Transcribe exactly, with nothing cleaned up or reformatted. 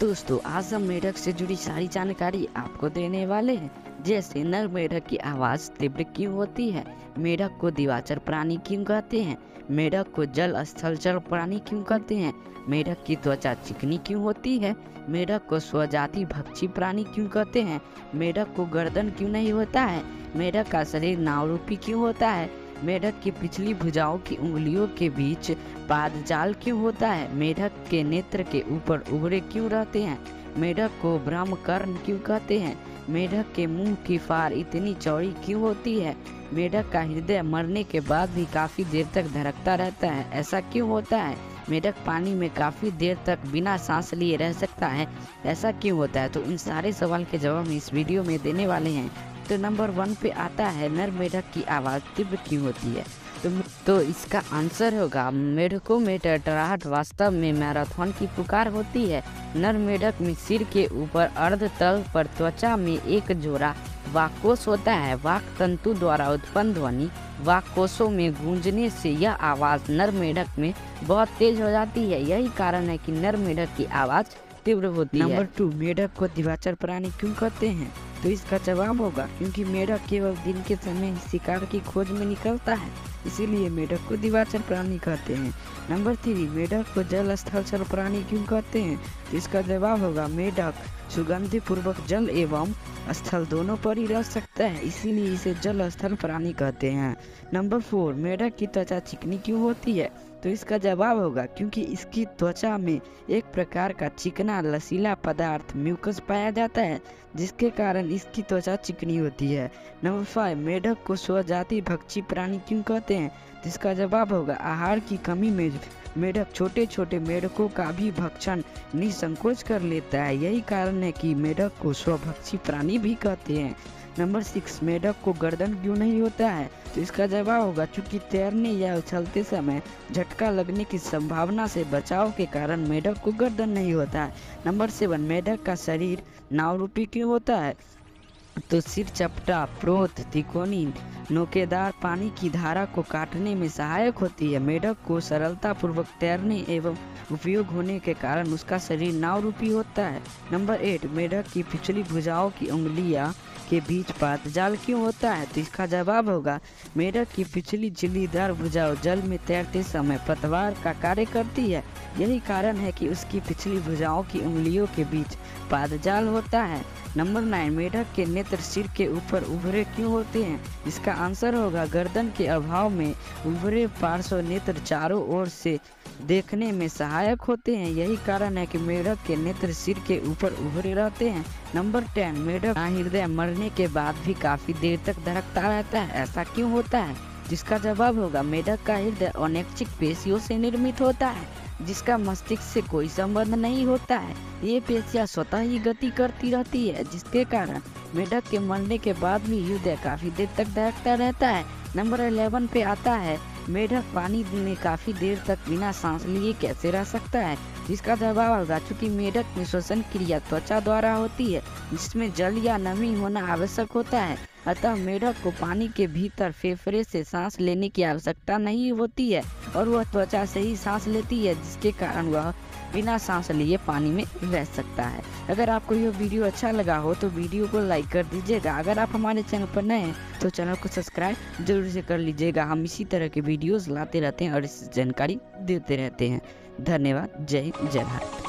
दोस्तों आज हम मेढक से जुड़ी सारी जानकारी आपको देने वाले हैं, जैसे नर मेढक की आवाज़ तीव्र क्यों होती है, मेढक को दिवाचर प्राणी क्यों कहते हैं, मेढक को जल स्थलचर प्राणी क्यों कहते हैं, मेढक की त्वचा चिकनी क्यों होती है, मेढक को स्वजाति भक्षी प्राणी क्यों कहते हैं, मेढक को गर्दन क्यों नहीं होता है, मेढक का शरीर नावरूपी क्यों होता है, मेढक की पिछली भुजाओं की उंगलियों के बीच पाद जाल क्यों होता है, मेढक के नेत्र के ऊपर उभरे क्यों रहते हैं, मेढक को ब्रह्मकर्ण क्यों कहते हैं, मेढक के मुंह की फार इतनी चौड़ी क्यों होती है, मेढक का हृदय मरने के बाद भी काफ़ी देर तक धड़कता रहता है, ऐसा क्यों होता है, मेढक पानी में काफ़ी देर तक बिना सांस लिए रह सकता है, ऐसा क्यों होता है। तो इन सारे सवाल के जवाब हम इस वीडियो में देने वाले हैं। तो नंबर वन पे आता है, नर मेढक की आवाज़ तीव्र क्यों होती है। तो तो इसका आंसर होगा, मेढकों में टटराहट वास्तव में मैराथन की पुकार होती है। नर मेढक में सिर के ऊपर अर्ध तल पर त्वचा में एक जोड़ा वाक्कोश होता है। वाक तंतु द्वारा उत्पन्न ध्वनि वाक्कोशों में गूंजने से यह आवाज़ नर मेढक में बहुत तेज हो जाती है। यही कारण है कि नर मेढक की आवाज़ तीव्र होती है। नंबर टू, मेढक को दिवाचर प्राणी क्यों कहते हैं। तो इसका जवाब होगा, क्योंकि मेढक केवल दिन के समय शिकार की खोज में निकलता है, इसीलिए मेढक को दिवाचर प्राणी कहते हैं। नंबर थ्री, मेढक को जल स्थलचर प्राणी क्यों कहते हैं। तो इसका जवाब होगा, मेढक सुगंधि पूर्वक जल एवं स्थल दोनों पर ही रह सकता है, इसीलिए इसे जल स्थल प्राणी कहते हैं। नंबर फोर, मेढक की त्वचा चिकनी क्यों होती है। तो इसका जवाब होगा, क्योंकि इसकी त्वचा में एक प्रकार का चिकना लसीला पदार्थ म्यूकस पाया जाता है, जिसके कारण इसकी त्वचा चिकनी होती है। नंबर फाइव, मेढक को स्वजाति भक्षी प्राणी क्यों कहते हैं। तो इसका जवाब होगा, आहार की कमी में मेढक छोटे छोटे मेढकों का भी भक्षण निसंकोच कर लेता है। यही कारण है कि मेढक को स्वभक्षी प्राणी भी कहते हैं। नंबर सिक्स, मेढक को गर्दन क्यों नहीं होता है। तो इसका जवाब होगा, चूँकि तैरने या उछलते समय झटका लगने की संभावना से बचाव के कारण मेढक को गर्दन नहीं होता है। नंबर सेवन, मेढक का शरीर नावरूपी क्यों होता है। तो सिर चपटा, प्रोत, तिकोनी, नोकेदार पानी की धारा को काटने में सहायक होती है। मेढक को सरलतापूर्वक तैरने एवं उपयोग होने के कारण उसका शरीर नावरूपी होता है। नंबर एट, मेढक की पिछली भुजाओं की उंगलियां के बीच पाद जाल क्यों होता है। तो इसका जवाब होगा, मेढक की पिछली झिल्लीदार भुजाओं जल में तैरते समय पतवार का कार्य करती है। यही कारण है कि उसकी पिछली भुजाओं की उंगलियों के बीच पाद जाल होता है। नंबर नाइन, मेढक के नेत्र सिर के ऊपर उभरे क्यों होते हैं। इसका आंसर होगा, गर्दन के अभाव में उभरे पार्श्व नेत्र चारों ओर से देखने में सहायक होते हैं। यही कारण है कि मेढक के नेत्र सिर के ऊपर उभरे रहते हैं। नंबर टेन, मेढक का हृदय मरने के बाद भी काफी देर तक धड़कता रहता है, ऐसा क्यों होता है। जिसका जवाब होगा, मेढक का हृदय अनैच्छिक पेशियों से निर्मित होता है, जिसका मस्तिष्क से कोई संबंध नहीं होता है। ये पेशियां स्वतः ही गति करती रहती है, जिसके कारण मेढक के मरने के बाद भी हृदय काफी देर तक धड़कता रहता है। नंबर इलेवन पे आता है, मेढक पानी में काफी देर तक बिना सांस लिए कैसे रह सकता है। जिसका जवाब होगा, चूँकि मेढक में श्वसन क्रिया त्वचा द्वारा होती है, जिसमें जल या नमी होना आवश्यक होता है, अतः मेढक को पानी के भीतर फेफड़े से सांस लेने की आवश्यकता नहीं होती है और वह त्वचा से ही सांस लेती है, जिसके कारण वह बिना सांस लिए पानी में रह सकता है। अगर आपको यह वीडियो अच्छा लगा हो तो वीडियो को लाइक कर दीजिएगा। अगर आप हमारे चैनल पर नए हैं तो चैनल को सब्सक्राइब जरूर से कर लीजिएगा। हम इसी तरह के वीडियोस लाते रहते हैं और इस जानकारी देते रहते हैं। धन्यवाद। जय जय भारत।